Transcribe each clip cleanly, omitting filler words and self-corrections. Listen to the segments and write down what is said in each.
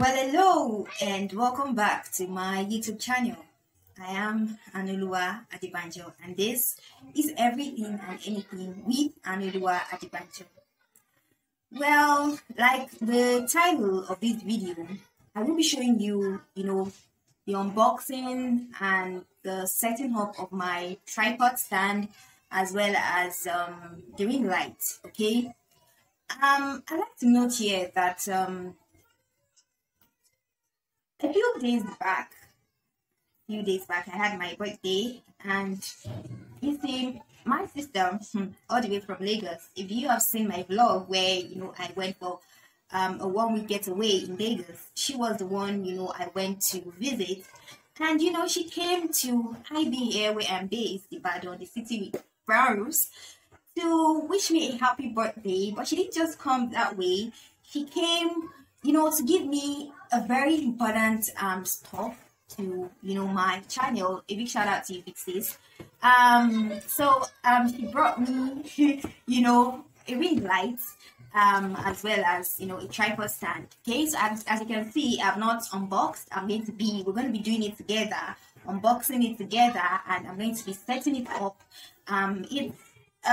Hello and welcome back to my YouTube channel. I am Aanuoluwa Adebanjo and this is Everything and Anything with Aanuoluwa Adebanjo. Well, like the title of this video, I will be showing you, the unboxing and the setting up of my tripod stand as well as the ring light, okay? I'd like to note here that a few days back, I had my birthday, and you see, my sister, all the way from Lagos. If you have seen my vlog where I went for a one-week getaway in Lagos, she was the one I went to visit, and she came to IB here where I'm based, Ibadan, the city with brown roofs, to wish me a happy birthday. But she didn't just come that way. She came, to give me a very important stuff to my channel. A big shout out to you, Fixes. She brought me a ring light as well as a tripod stand. Okay, so as you can see, I've not unboxed. We're going to be doing it together, unboxing it together, and I'm going to be setting it up. It's Havit,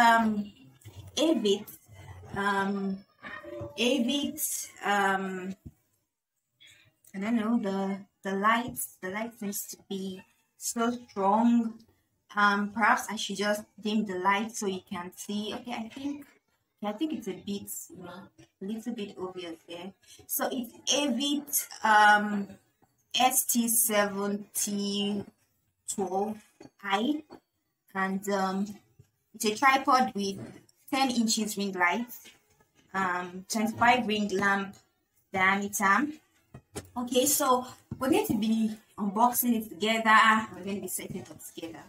I don't know, the light seems to be so strong. Perhaps I should just dim the light so you can see. Okay, I think it's a bit, a little bit obvious there. So it's Havit ST7012I, and it's a tripod with 10 inches ring light, 25 ring lamp diameter. Okay, so we're going to be unboxing it together. We're going to be setting it up together.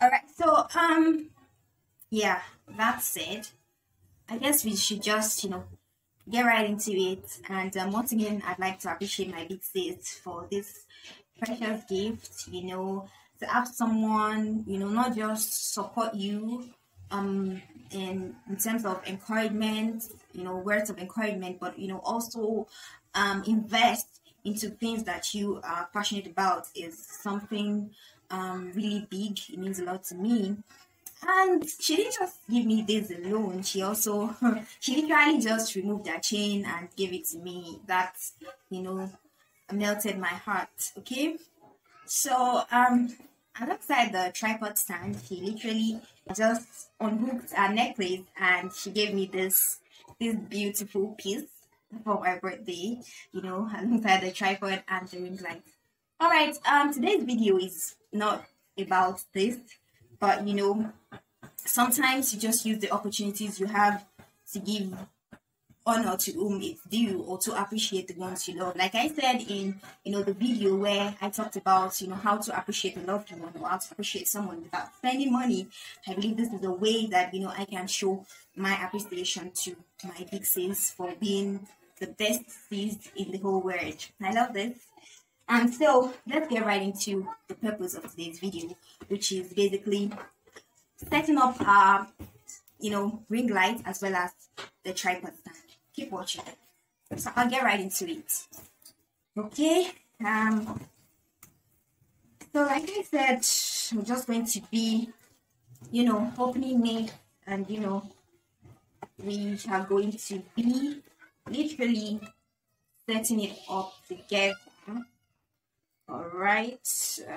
All right, so yeah, that said, I guess we should just get right into it. And once again, I'd like to appreciate my big sis for this precious gift. To have someone not just support you in terms of encouragement, words of encouragement, but also invest into things that you are passionate about is something really big. It means a lot to me. And she didn't just give me this alone. She also she literally just removed her chain and gave it to me. That melted my heart. Okay, so alongside the tripod stand, she literally just unhooked her necklace and she gave me this beautiful piece for my birthday, alongside the tripod and the ring light. All right, today's video is not about this, but sometimes you just use the opportunities you have to give honor to whom it's due, or to appreciate the ones you love. Like I said in the video where I talked about how to appreciate a loved one, or how to appreciate someone without spending money. I believe this is a way that I can show my appreciation to my big sis for being the best sis in the whole world. I love this. And so let's get right into the purpose of today's video, which is basically setting up our ring light as well as the tripod stand. Keep watching, so I'll get right into it. Okay, so like I said, I'm just going to be opening it, and we are going to be literally setting it up together. All right, I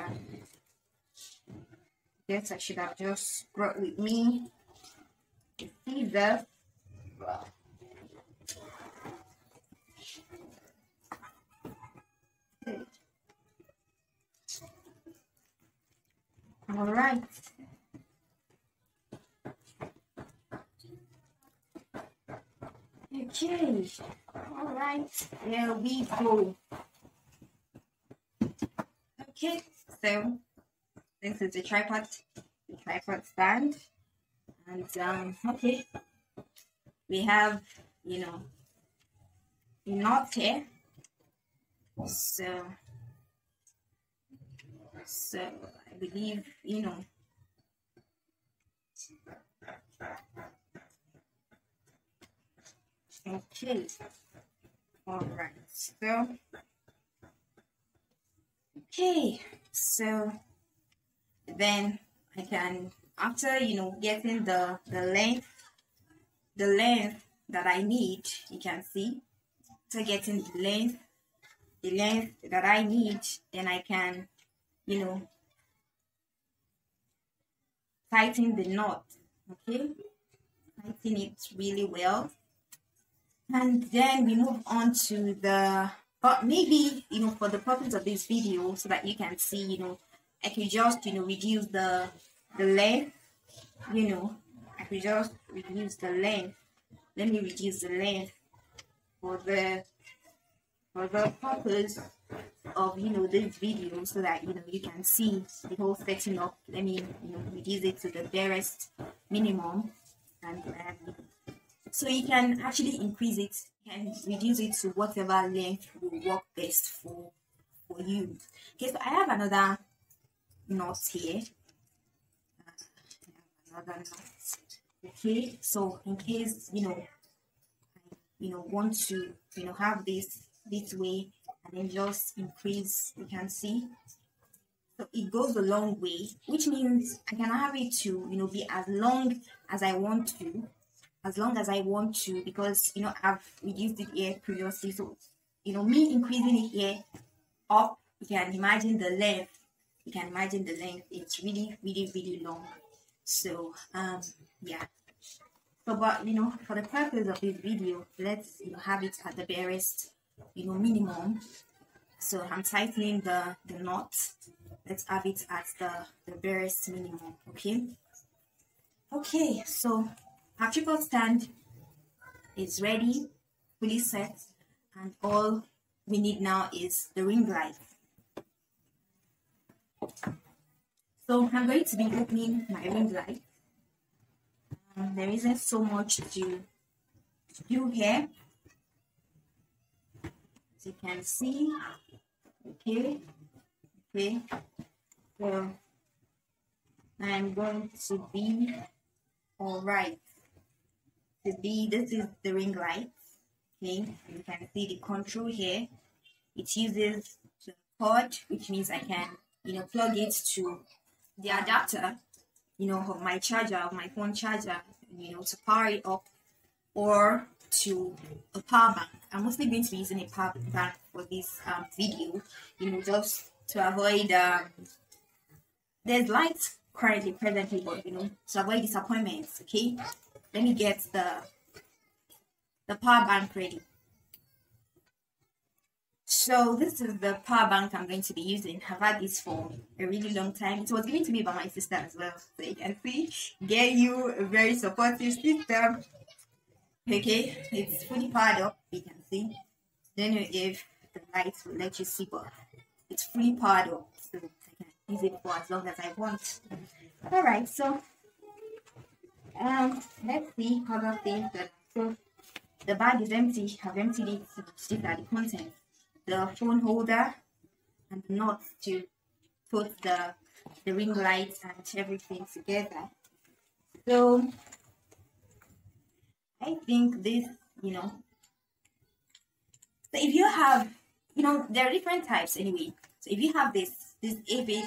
guess I should have just brought with me to see the all right. Okay. All right. There we go. Okay. So this is the tripod stand, and okay, we have a knot here. So I believe Okay, all right, so okay, so then I can, after getting the length that I need, you can see, after getting the length that I need, then I can tighten the knot. Okay, tighten it really well, and then we move on to the, but maybe for the purpose of this video, so that you can see, I could just reduce the length, I could just reduce the length. Let me reduce the length for the purpose of this video, so that you can see the whole setting up. Let me reduce it to the barest minimum, and so you can actually increase it and reduce it to whatever length will work best for you. Okay, so I have another knot here. Okay, so in case want to have this way, and then just increase, you can see, so it goes a long way, which means I can have it to be as long as I want to, because I've reduced it here previously. So me increasing it here up, you can imagine the length, it's really long. So yeah, so but for the purpose of this video, let's have it at the barest minimum. So I'm tightening the knot. Let's have it at the barest minimum. Okay, so our triple stand is ready, fully set, and all we need now is the ring light. So I'm going to be opening my ring light. There isn't so much to do here, as you can see. Okay, so I'm going to be all right. This is the ring light. Okay, you can see the control here. It uses the cord, which means I can plug it to the adapter of my charger, of my phone charger, to power it up, or to a power bank. I'm mostly going to be using a power bank for this video, just to avoid there's lights currently presently, but to avoid disappointments. Okay, let me get the power bank ready. So this is the power bank I'm going to be using. I've had this for a really long time. It was given to me by my sister as well. So you can see, get you a very supportive sister. Okay, it's fully powered up, you can see. I don't know if the lights will let you see, but it's fully powered up, so I can use it for as long as I want. All right, so let's see other things. So the bag is empty. I've emptied it, so these are the contents. The phone holder and the nuts to put the ring light and everything together. So I think this, so if you have, there are different types anyway. So if you have this Havit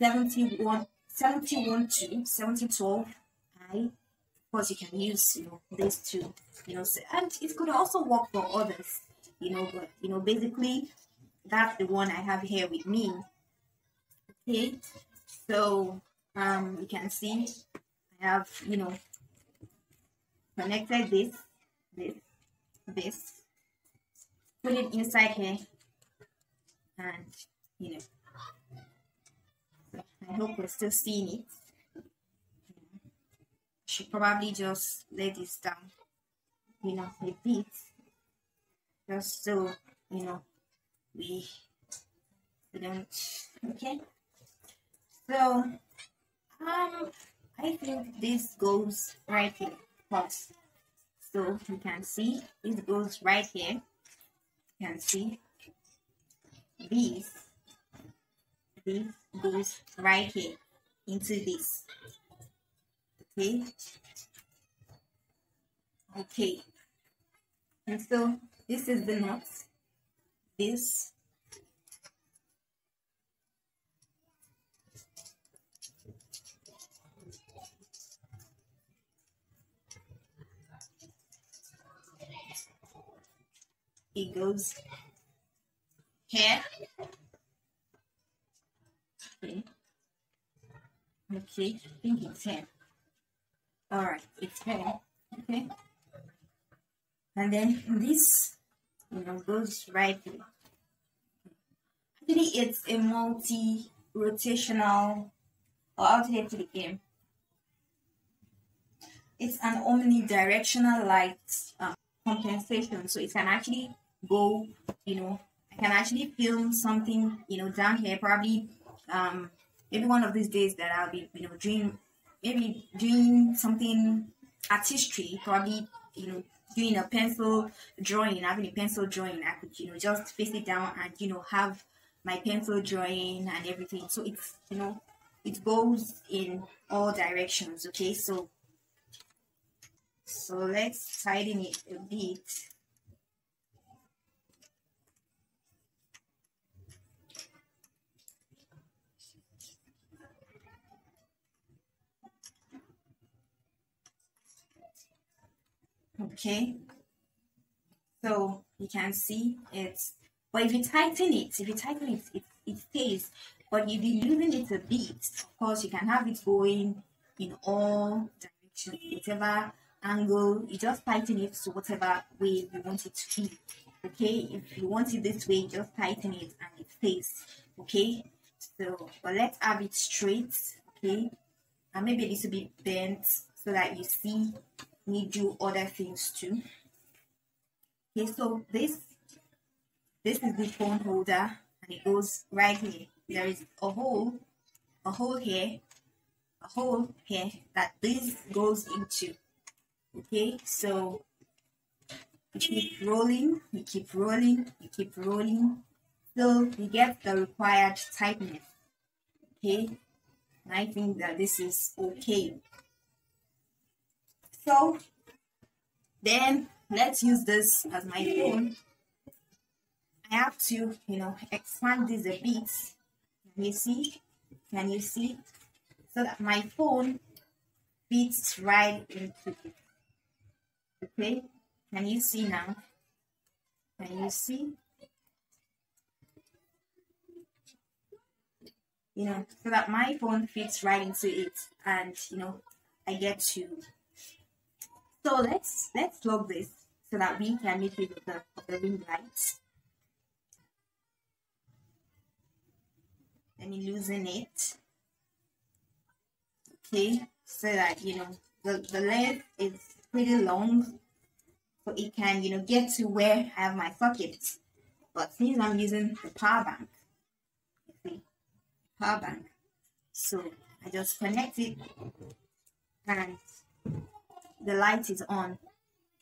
7012I, of course you can use this too. And it could also work for others. But basically that's the one I have here with me. Okay, so you can see I have connected this, put it inside here, and I hope we're still seeing it. Should probably just let this down a bit, just so we don't. Okay, so I think this goes right here first. So you can see this goes right here. You can see this goes right here into this. Okay. And so this is the knot. This. It goes here. Okay. Okay, I think it's here. Alright, it's here. Okay. And then this, you know, goes right here. Actually, it's a multi-rotational or outlet to the game. It's an omnidirectional light compensation, so it can actually go, you know, I can actually film something, you know, down here. Probably maybe one of these days that I'll be, you know, doing something artistry, probably, you know, doing a pencil drawing, having a pencil drawing. I could, you know, just face it down and, you know, have my pencil drawing and everything. So it's, you know, it goes in all directions. Okay, so let's tighten it a bit. Okay, so you can see it's, but if you tighten it, it stays. But if you loosen it a bit, of course, you can have it going in all directions, whatever angle. You just tighten it to whatever way you want it to be. Okay, if you want it this way, just tighten it and it stays. Okay, so but let's have it straight. Okay, and maybe a little bit bent so that you see we do other things too. Okay, so this is the phone holder and it goes right here. There is a hole here that this goes into. Okay, so you keep rolling, you keep rolling, you keep rolling till you get the required tightness. Okay, and I think that this is okay. So then let's use this as my phone. I have to, you know, expand this a bit. Can you see? Can you see? So that my phone fits right into it. Okay? Can you see now? Can you see? You know, so that my phone fits right into it and, you know, I get to. So let's plug this so that we can make use of the ring lights. Let me loosen it. Okay, so that, you know, the length is pretty long, so it can, you know, get to where I have my sockets. But since I'm using the power bank, okay, power bank, so I just connect it and the light is on.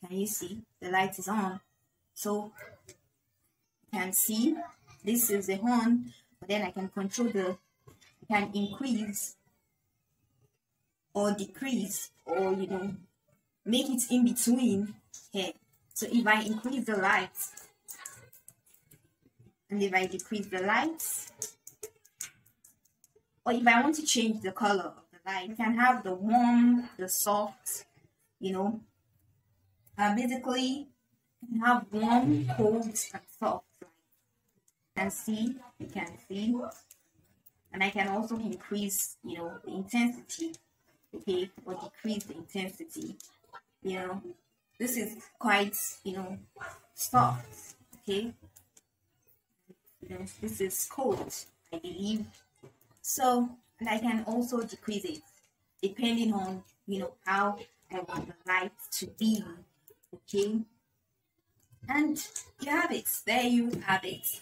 Can you see? The light is on. So you can see this is the horn, but then I can control the, I can increase or decrease or, you know, make it in between here. So if I increase the lights and if I decrease the lights, or if I want to change the color of the light, I can have the warm, the soft, you know, basically you have warm, cold, and soft. You can see, you can see. And I can also increase, you know, the intensity, okay, or decrease the intensity. You know, this is quite, you know, soft, okay. You know, this is cold, I believe. So, and I can also decrease it depending on, you know, how I want the light to be. Okay, and you have it. There you have it.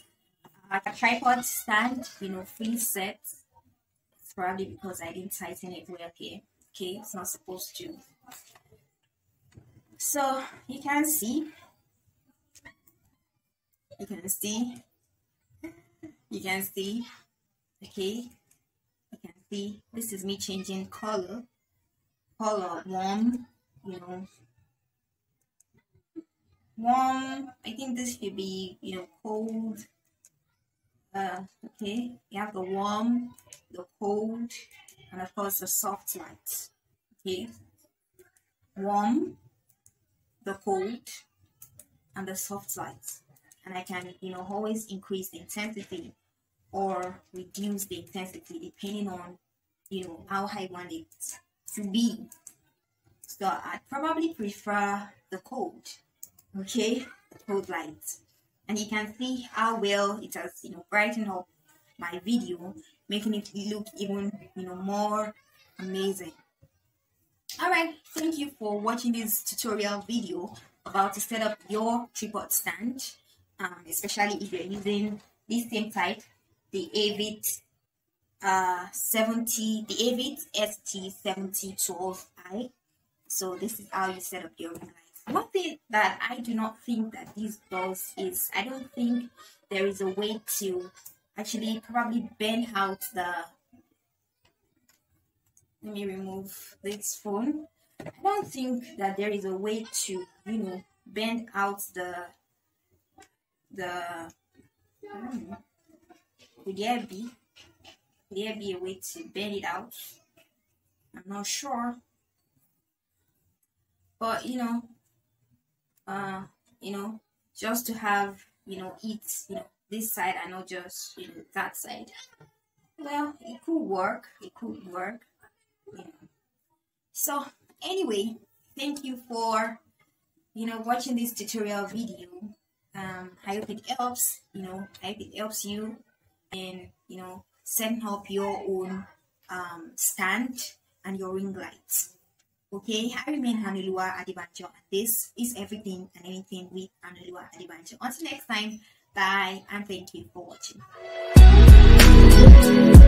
A tripod stand, you know, free set. It's probably because I didn't tighten it well here. Okay, it's not supposed to. So you can see, you can see, you can see. Okay, you can see. This is me changing color. Color warm, you know, warm. I think this should be, cold. Okay, you have the warm, the cold, and of course the soft light. Okay, warm, the cold, and the soft light. And I can, always increase the intensity or reduce the intensity depending on, how I want it to be. So I probably prefer the cold, okay, the cold light. And you can see how well it has, brightened up my video, making it look even, more amazing. Alright, thank you for watching this tutorial video about to set up your tripod stand, especially if you're using this same type, the Havit ST7012I. So this is how you set up your lights. One thing that I do not think that this does is I don't think there is a way to actually probably burn out the. Let me remove this phone. I don't think that there is a way to burn out the. Could there be a way to burn it out? I'm not sure. But just to have it this side and not just that side. Well, it could work. It could work. So anyway, thank you for watching this tutorial video. I hope it helps. I hope it helps you in setting up your own stand and your ring lights. Okay, I remain Aanuoluwa Adebanjo, and this is Everything and Anything with Aanuoluwa Adebanjo. Until next time, bye, and thank you for watching.